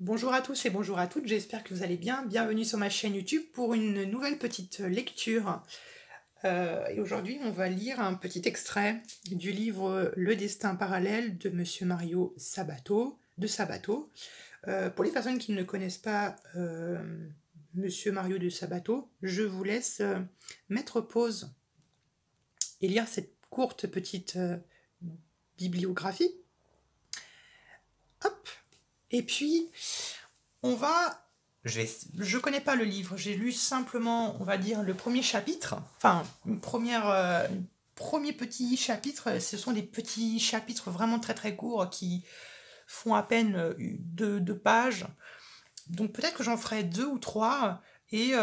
Bonjour à tous et bonjour à toutes, j'espère que vous allez bien. Bienvenue sur ma chaîne YouTube pour une nouvelle petite lecture. Et aujourd'hui, on va lire un petit extrait du livre Le Destin Parallèle de Monsieur Mario de Sabato. Pour les personnes qui ne connaissent pas Monsieur Mario de Sabato, je vous laisse mettre pause et lire cette courte petite bibliographie. Hop. Et puis, on va... Je connais pas le livre, j'ai lu simplement, on va dire, le premier chapitre. Enfin, premier petit chapitre, ce sont des petits chapitres vraiment très très courts qui font à peine deux pages. Donc peut-être que j'en ferai deux ou trois. Et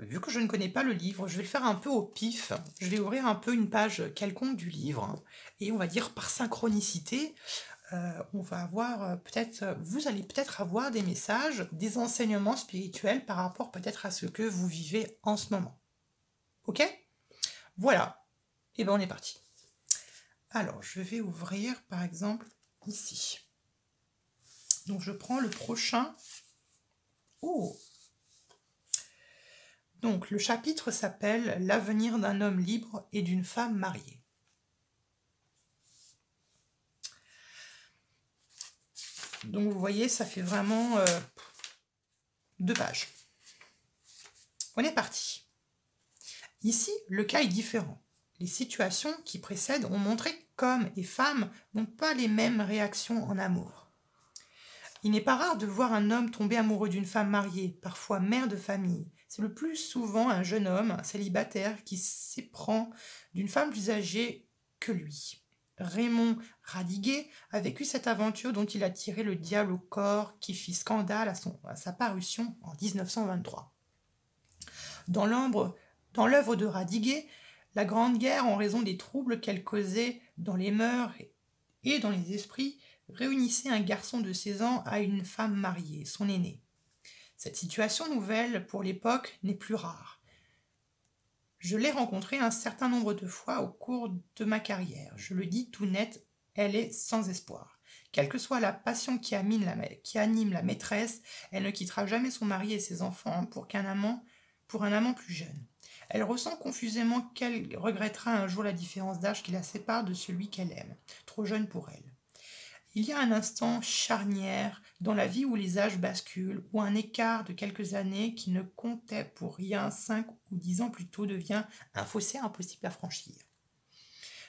vu que je ne connais pas le livre, je vais le faire un peu au pif. Je vais ouvrir un peu une page quelconque du livre. Et on va dire par synchronicité... on va avoir peut-être, vous allez peut-être avoir des messages, des enseignements spirituels par rapport peut-être à ce que vous vivez en ce moment. Ok? Voilà. Et bien on est parti. Alors je vais ouvrir par exemple ici. Donc je prends le prochain. Oh! Donc le chapitre s'appelle « L'avenir d'un homme libre et d'une femme mariée ». Donc vous voyez, ça fait vraiment deux pages. On est parti. Ici, le cas est différent. Les situations qui précèdent ont montré qu'hommes et femmes n'ont pas les mêmes réactions en amour. Il n'est pas rare de voir un homme tomber amoureux d'une femme mariée, parfois mère de famille. C'est le plus souvent un jeune homme, un célibataire, qui s'éprend d'une femme plus âgée que lui. Raymond Radiguet a vécu cette aventure dont il a tiré le diable au corps qui fit scandale à sa parution en 1923. Dans l'œuvre de Radiguet, la Grande Guerre, en raison des troubles qu'elle causait dans les mœurs et dans les esprits, réunissait un garçon de 16 ans à une femme mariée, son aînée. Cette situation nouvelle pour l'époque n'est plus rare. Je l'ai rencontrée un certain nombre de fois au cours de ma carrière. Je le dis tout net, elle est sans espoir. Quelle que soit la passion qui anime la maîtresse, elle ne quittera jamais son mari et ses enfants pour un amant plus jeune. Elle ressent confusément qu'elle regrettera un jour la différence d'âge qui la sépare de celui qu'elle aime, trop jeune pour elle. Il y a un instant charnière dans la vie où les âges basculent, où un écart de quelques années qui ne comptait pour rien 5 ou 10 ans plus tôt devient un fossé impossible à franchir.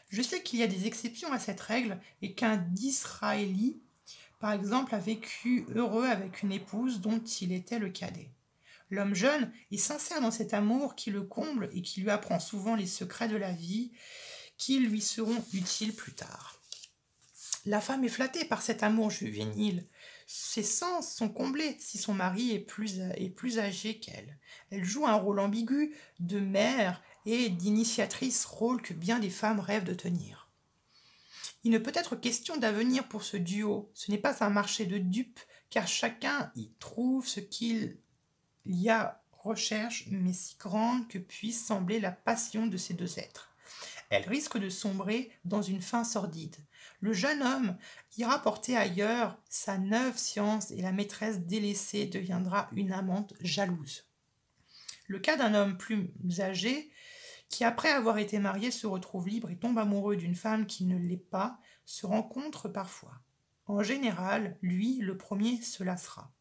Je sais qu'il y a des exceptions à cette règle et qu'un Disraéli, par exemple, a vécu heureux avec une épouse dont il était le cadet. L'homme jeune est sincère dans cet amour qui le comble et qui lui apprend souvent les secrets de la vie qui lui seront utiles plus tard. La femme est flattée par cet amour juvénile. Ses sens sont comblés si son mari est plus âgé qu'elle. Elle joue un rôle ambigu de mère et d'initiatrice, rôle que bien des femmes rêvent de tenir. Il ne peut être question d'avenir pour ce duo. Ce n'est pas un marché de dupes, car chacun y trouve ce qu'il y a recherche, mais si grande que puisse sembler la passion de ces deux êtres. Elle risque de sombrer dans une fin sordide. Le jeune homme ira porter ailleurs sa neuve science et la maîtresse délaissée deviendra une amante jalouse. Le cas d'un homme plus âgé qui, après avoir été marié, se retrouve libre et tombe amoureux d'une femme qui ne l'est pas, se rencontre parfois. En général, lui, le premier, se lassera.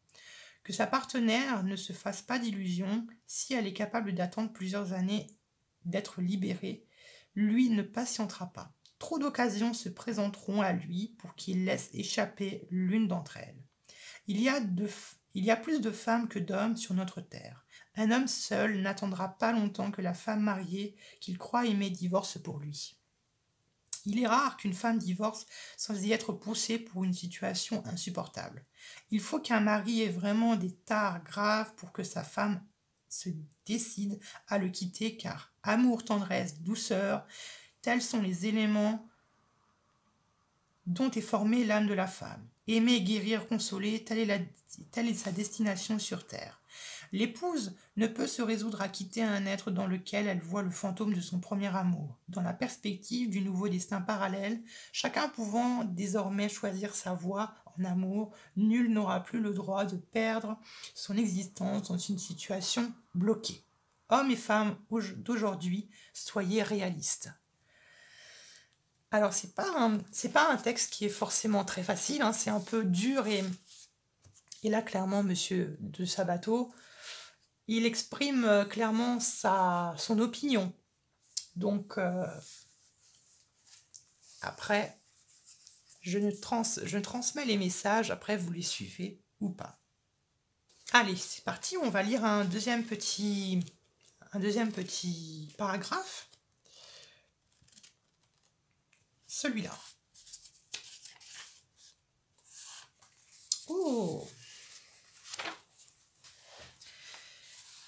Que sa partenaire ne se fasse pas d'illusions, si elle est capable d'attendre plusieurs années d'être libérée, lui ne patientera pas. Trop d'occasions se présenteront à lui pour qu'il laisse échapper l'une d'entre elles. Il y a plus de femmes que d'hommes sur notre terre. Un homme seul n'attendra pas longtemps que la femme mariée qu'il croit aimer divorce pour lui. Il est rare qu'une femme divorce sans y être poussée pour une situation insupportable. Il faut qu'un mari ait vraiment des tares graves pour que sa femme se décide à le quitter, car amour, tendresse, douceur... Tels sont les éléments dont est formée l'âme de la femme. Aimer, guérir, consoler, telle est sa destination sur terre. L'épouse ne peut se résoudre à quitter un être dans lequel elle voit le fantôme de son premier amour. Dans la perspective du nouveau destin parallèle, chacun pouvant désormais choisir sa voie en amour, nul n'aura plus le droit de perdre son existence dans une situation bloquée. Hommes et femmes d'aujourd'hui, soyez réalistes. Alors, c'est pas un texte qui est forcément très facile, hein, c'est un peu dur, et là, clairement, Monsieur de Sabato, il exprime clairement son opinion. Donc, après, je transmets les messages, après, vous les suivez ou pas. Allez, c'est parti, on va lire un deuxième petit paragraphe. Celui-là. Oh!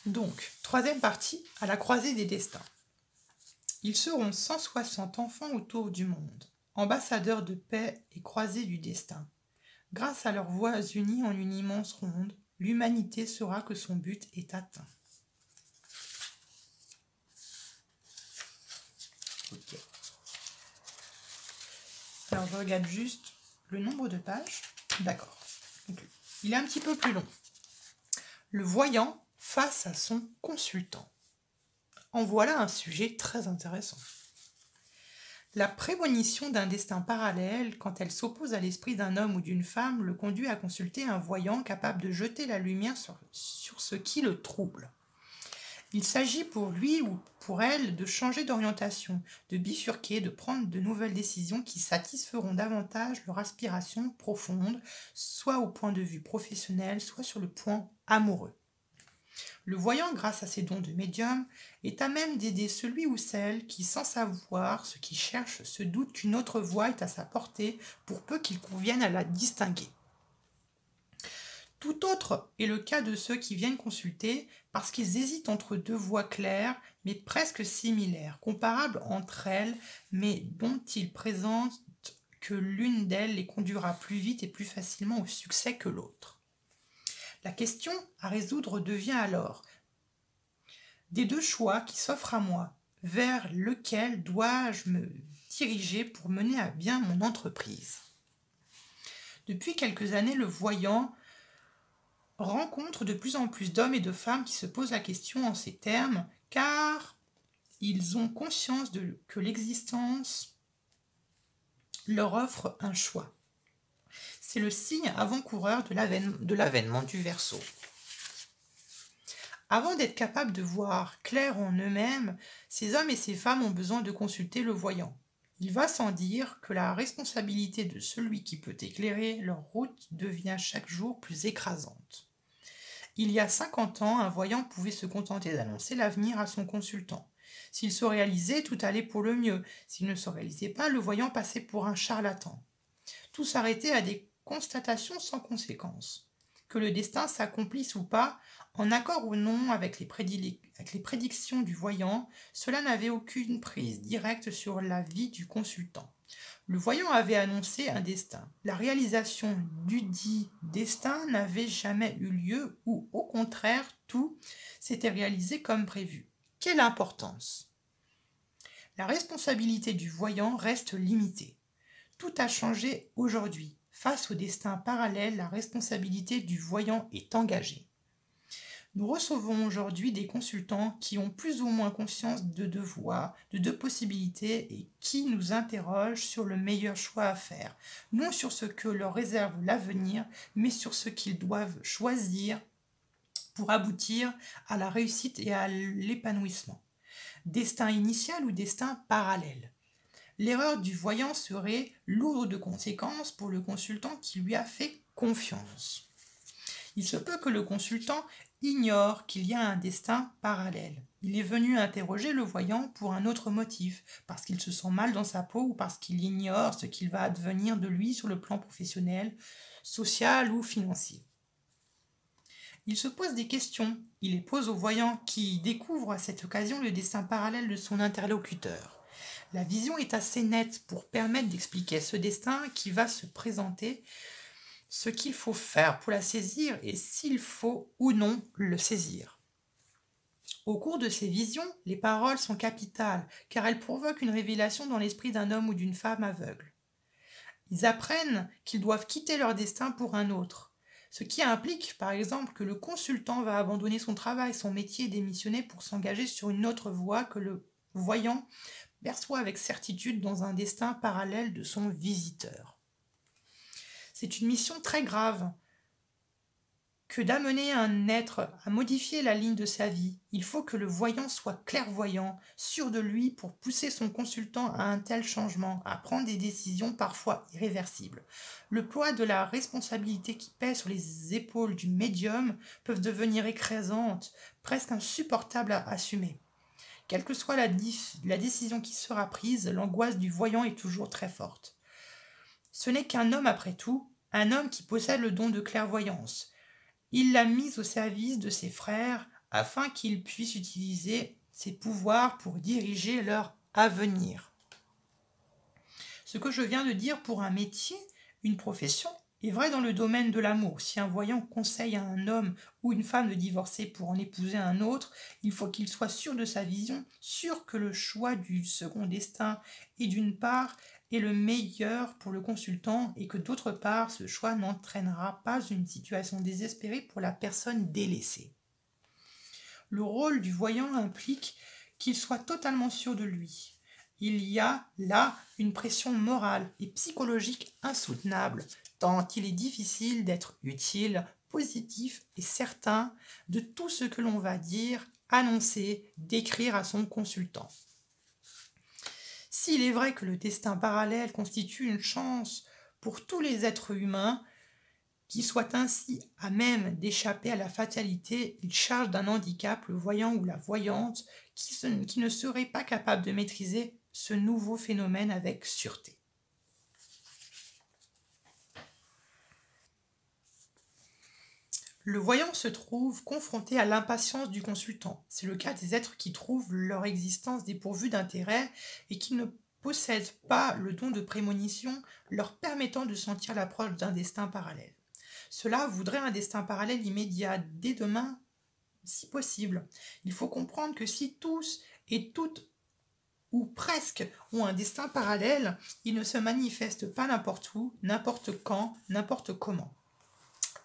Donc, troisième partie, à la croisée des destins. Ils seront 160 enfants autour du monde, ambassadeurs de paix et croisés du destin. Grâce à leurs voix unies en une immense ronde, l'humanité saura que son but est atteint. Ok. Alors, je regarde juste le nombre de pages. D'accord. Il est un petit peu plus long. Le voyant face à son consultant. En voilà un sujet très intéressant. La prémonition d'un destin parallèle, quand elle s'oppose à l'esprit d'un homme ou d'une femme, le conduit à consulter un voyant capable de jeter la lumière sur ce qui le trouble. Il s'agit pour lui ou pour elle de changer d'orientation, de bifurquer, de prendre de nouvelles décisions qui satisferont davantage leur aspiration profonde, soit au point de vue professionnel, soit sur le point amoureux. Le voyant, grâce à ses dons de médium, est à même d'aider celui ou celle qui, sans savoir ce qu'il cherche, se doute qu'une autre voie est à sa portée pour peu qu'il convienne à la distinguer. Tout autre est le cas de ceux qui viennent consulter parce qu'ils hésitent entre deux voies claires, mais presque similaires, comparables entre elles, mais dont ils présentent que l'une d'elles les conduira plus vite et plus facilement au succès que l'autre. La question à résoudre devient alors, des deux choix qui s'offrent à moi, vers lequel dois-je me diriger pour mener à bien mon entreprise? Depuis quelques années, le voyant rencontre de plus en plus d'hommes et de femmes qui se posent la question en ces termes, car ils ont conscience que l'existence leur offre un choix. C'est le signe avant-coureur de l'avènement du Verseau. Avant d'être capable de voir clair en eux-mêmes, ces hommes et ces femmes ont besoin de consulter le voyant. Il va sans dire que la responsabilité de celui qui peut éclairer leur route devient chaque jour plus écrasante. Il y a 50 ans, un voyant pouvait se contenter d'annoncer l'avenir à son consultant. S'il se réalisait, tout allait pour le mieux. S'il ne se réalisait pas, le voyant passait pour un charlatan. Tout s'arrêtait à des constatations sans conséquence. Que le destin s'accomplisse ou pas, en accord ou non avec les prédictions du voyant, cela n'avait aucune prise directe sur la vie du consultant. Le voyant avait annoncé un destin. La réalisation du dit destin n'avait jamais eu lieu ou, au contraire, tout s'était réalisé comme prévu. Quelle importance! La responsabilité du voyant reste limitée. Tout a changé aujourd'hui. Face au destin parallèle, la responsabilité du voyant est engagée. Nous recevons aujourd'hui des consultants qui ont plus ou moins conscience de deux voies, de deux possibilités et qui nous interrogent sur le meilleur choix à faire, non sur ce que leur réserve l'avenir, mais sur ce qu'ils doivent choisir pour aboutir à la réussite et à l'épanouissement. Destin initial ou destin parallèle? L'erreur du voyant serait lourde de conséquences pour le consultant qui lui a fait confiance. Il se peut que le consultant ignore qu'il y a un destin parallèle. Il est venu interroger le voyant pour un autre motif, parce qu'il se sent mal dans sa peau ou parce qu'il ignore ce qu'il va advenir de lui sur le plan professionnel, social ou financier. Il se pose des questions, il les pose au voyant qui découvre à cette occasion le destin parallèle de son interlocuteur. La vision est assez nette pour permettre d'expliquer ce destin qui va se présenter, ce qu'il faut faire pour la saisir et s'il faut ou non le saisir. Au cours de ces visions, les paroles sont capitales, car elles provoquent une révélation dans l'esprit d'un homme ou d'une femme aveugle. Ils apprennent qu'ils doivent quitter leur destin pour un autre, ce qui implique par exemple que le consultant va abandonner son travail, son métier et démissionner pour s'engager sur une autre voie que le voyant perçoit avec certitude dans un destin parallèle de son visiteur. C'est une mission très grave que d'amener un être à modifier la ligne de sa vie. Il faut que le voyant soit clairvoyant, sûr de lui pour pousser son consultant à un tel changement, à prendre des décisions parfois irréversibles. Le poids de la responsabilité qui pèse sur les épaules du médium peut devenir écrasante, presque insupportable à assumer. Quelle que soit la décision qui sera prise, l'angoisse du voyant est toujours très forte. Ce n'est qu'un homme après tout, un homme qui possède le don de clairvoyance. Il l'a mise au service de ses frères afin qu'ils puissent utiliser ses pouvoirs pour diriger leur avenir. Ce que je viens de dire pour un métier, une profession, est vrai dans le domaine de l'amour. Si un voyant conseille à un homme ou une femme de divorcer pour en épouser un autre, il faut qu'il soit sûr de sa vision, sûr que le choix du second destin est d'une part est le meilleur pour le consultant et que d'autre part, ce choix n'entraînera pas une situation désespérée pour la personne délaissée. Le rôle du voyant implique qu'il soit totalement sûr de lui. Il y a là une pression morale et psychologique insoutenable, tant il est difficile d'être utile, positif et certain de tout ce que l'on va dire, annoncer, décrire à son consultant. S'il est vrai que le destin parallèle constitue une chance pour tous les êtres humains qui soient ainsi à même d'échapper à la fatalité, il charge d'un handicap le voyant ou la voyante qui ne serait pas capable de maîtriser ce nouveau phénomène avec sûreté. Le voyant se trouve confronté à l'impatience du consultant. C'est le cas des êtres qui trouvent leur existence dépourvue d'intérêt et qui ne possèdent pas le don de prémonition leur permettant de sentir l'approche d'un destin parallèle. Cela voudrait un destin parallèle immédiat, dès demain, si possible. Il faut comprendre que si tous et toutes, ou presque, ont un destin parallèle, ils ne se manifestent pas n'importe où, n'importe quand, n'importe comment.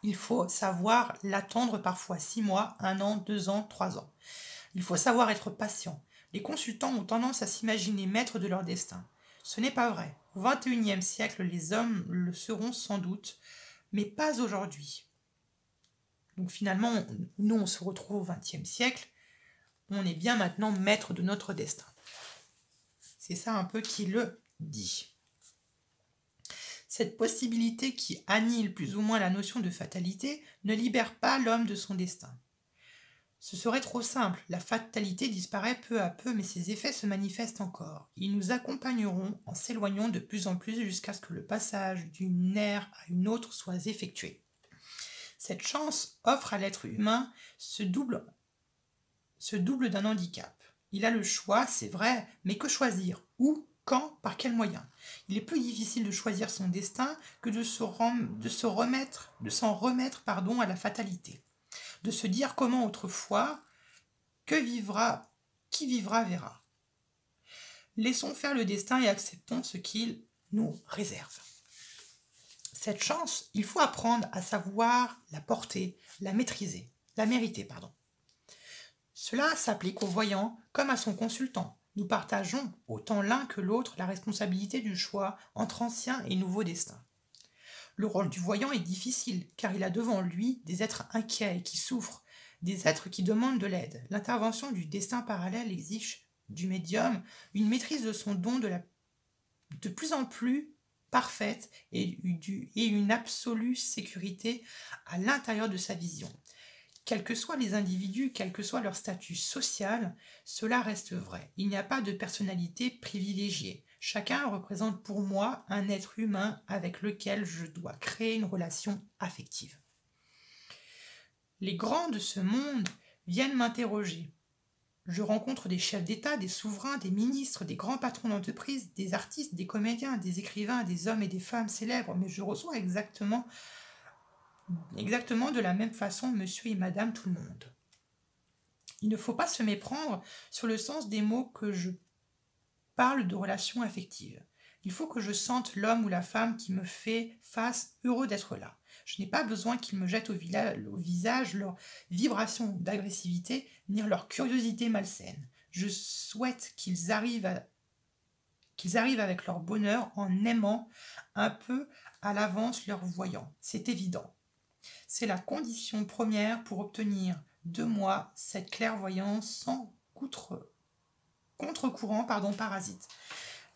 Il faut savoir l'attendre parfois 6 mois, 1 an, 2 ans, 3 ans. Il faut savoir être patient. Les consultants ont tendance à s'imaginer maîtres de leur destin. Ce n'est pas vrai. Au XXIe siècle, les hommes le seront sans doute, mais pas aujourd'hui. Donc finalement, nous on se retrouve au XXe siècle, on est bien maintenant maître de notre destin. C'est ça un peu qui le dit. Cette possibilité qui annule plus ou moins la notion de fatalité ne libère pas l'homme de son destin. Ce serait trop simple, la fatalité disparaît peu à peu, mais ses effets se manifestent encore. Ils nous accompagneront en s'éloignant de plus en plus jusqu'à ce que le passage d'une ère à une autre soit effectué. Cette chance offre à l'être humain ce double d'un handicap. Il a le choix, c'est vrai, mais que choisir? Où ? Quand, par quels moyens? Il est plus difficile de choisir son destin que de s'en remettre à la fatalité. De se dire comment autrefois, qui vivra verra. Laissons faire le destin et acceptons ce qu'il nous réserve. Cette chance, il faut apprendre à savoir la porter, la mériter. Cela s'applique au voyant comme à son consultant. Nous partageons, autant l'un que l'autre, la responsabilité du choix entre ancien et nouveau destin. Le rôle du voyant est difficile, car il a devant lui des êtres inquiets et qui souffrent, des êtres qui demandent de l'aide. L'intervention du destin parallèle exige du médium une maîtrise de son don de plus en plus parfaite et une absolue sécurité à l'intérieur de sa vision. Quels que soient les individus, quel que soit leur statut social, cela reste vrai. Il n'y a pas de personnalité privilégiée. Chacun représente pour moi un être humain avec lequel je dois créer une relation affective. Les grands de ce monde viennent m'interroger. Je rencontre des chefs d'État, des souverains, des ministres, des grands patrons d'entreprise, des artistes, des comédiens, des écrivains, des hommes et des femmes célèbres, mais je reçois exactement de la même façon monsieur et madame tout le monde. Il ne faut pas se méprendre sur le sens des mots que je parle de relations affectives. Il faut que je sente l'homme ou la femme qui me fait face heureux d'être là. Je n'ai pas besoin qu'ils me jettent au visage leur vibration d'agressivité, ni leur curiosité malsaine. Je souhaite qu'ils arrivent avec leur bonheur en aimant un peu à l'avance leur voyant. C'est évident. C'est la condition première pour obtenir de moi cette clairvoyance sans contre-courant parasite.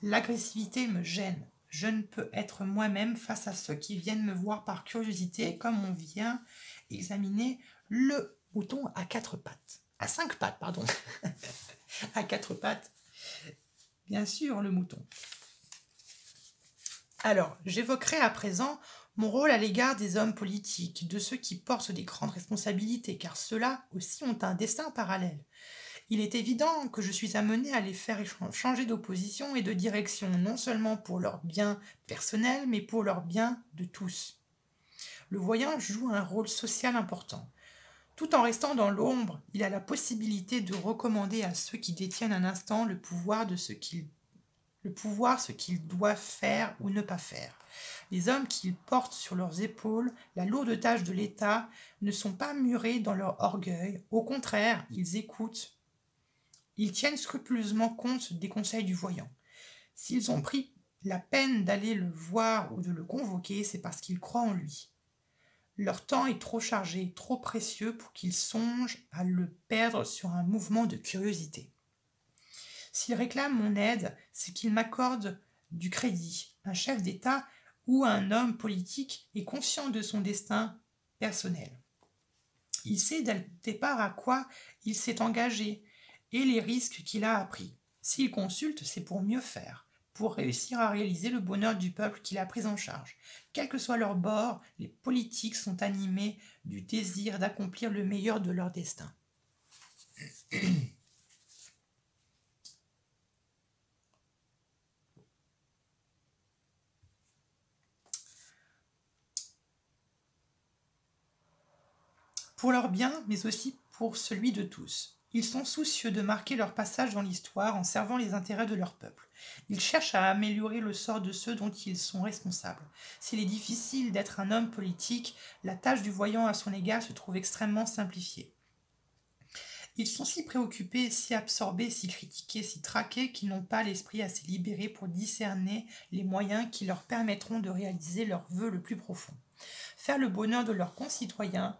L'agressivité me gêne. Je ne peux être moi-même face à ceux qui viennent me voir par curiosité, comme on vient examiner le mouton à cinq pattes. À quatre pattes, bien sûr, le mouton. Alors, j'évoquerai à présent mon rôle à l'égard des hommes politiques, de ceux qui portent des grandes responsabilités, car ceux-là aussi ont un destin parallèle. Il est évident que je suis amenée à les faire changer d'opposition et de direction, non seulement pour leur bien personnel, mais pour leur bien de tous. Le voyant joue un rôle social important. Tout en restant dans l'ombre, il a la possibilité de recommander à ceux qui détiennent un instant le pouvoir de ce qu'ils doivent faire ou ne pas faire. Les hommes qu'ils portent sur leurs épaules, la lourde tâche de l'État, ne sont pas murés dans leur orgueil. Au contraire, ils écoutent. Ils tiennent scrupuleusement compte des conseils du voyant. S'ils ont pris la peine d'aller le voir ou de le convoquer, c'est parce qu'ils croient en lui. Leur temps est trop chargé, trop précieux pour qu'ils songent à le perdre sur un mouvement de curiosité. S'ils réclament mon aide, c'est qu'ils m'accordent du crédit. Un chef d'État ou un homme politique est conscient de son destin personnel. Il sait dès le départ à quoi il s'est engagé et les risques qu'il a appris. S'il consulte, c'est pour mieux faire, pour réussir à réaliser le bonheur du peuple qu'il a pris en charge. Quel que soit leur bord, les politiques sont animés du désir d'accomplir le meilleur de leur destin. Pour leur bien, mais aussi pour celui de tous. Ils sont soucieux de marquer leur passage dans l'histoire en servant les intérêts de leur peuple. Ils cherchent à améliorer le sort de ceux dont ils sont responsables. S'il est difficile d'être un homme politique, la tâche du voyant à son égard se trouve extrêmement simplifiée. Ils sont si préoccupés, si absorbés, si critiqués, si traqués qu'ils n'ont pas l'esprit assez libéré pour discerner les moyens qui leur permettront de réaliser leur vœu le plus profond. Faire le bonheur de leurs concitoyens.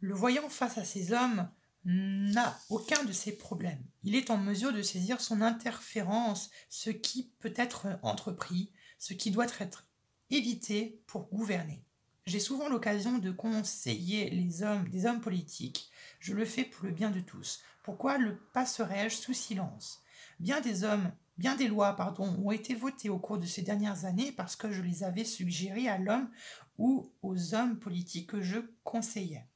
Le voyant face à ces hommes n'a aucun de ces problèmes. Il est en mesure de saisir son interférence, ce qui peut être entrepris, ce qui doit être évité pour gouverner. J'ai souvent l'occasion de conseiller des hommes politiques. Je le fais pour le bien de tous. Pourquoi le passerais-je sous silence? Bien des lois, ont été votées au cours de ces dernières années parce que je les avais suggérées à l'homme ou aux hommes politiques que je conseillais.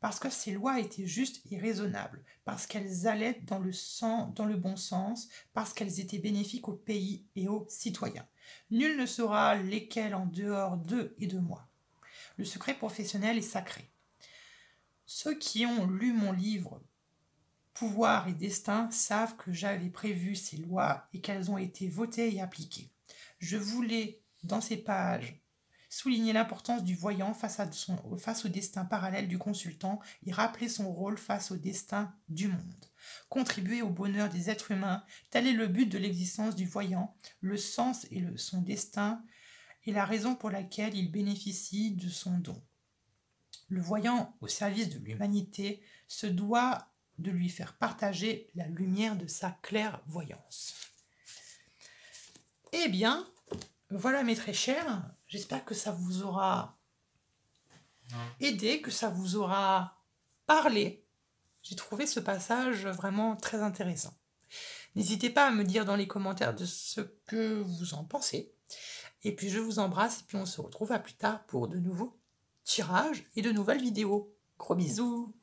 Parce que ces lois étaient justes et raisonnables, parce qu'elles allaient dans le bon sens, parce qu'elles étaient bénéfiques au pays et aux citoyens. Nul ne saura lesquelles en dehors d'eux et de moi. Le secret professionnel est sacré. Ceux qui ont lu mon livre « Pouvoir et destin » savent que j'avais prévu ces lois et qu'elles ont été votées et appliquées. Je voulais, dans ces pages, souligner l'importance du voyant face au destin parallèle du consultant et rappeler son rôle face au destin du monde. Contribuer au bonheur des êtres humains, tel est le but de l'existence du voyant, le sens et son destin est la raison pour laquelle il bénéficie de son don. Le voyant, au service de l'humanité, se doit de lui faire partager la lumière de sa clairvoyance. Eh bien, voilà mes très chers, j'espère que ça vous aura aidé, que ça vous aura parlé. J'ai trouvé ce passage vraiment très intéressant. N'hésitez pas à me dire dans les commentaires de ce que vous en pensez. Et puis je vous embrasse et puis on se retrouve à plus tard pour de nouveaux tirages et de nouvelles vidéos. Gros bisous!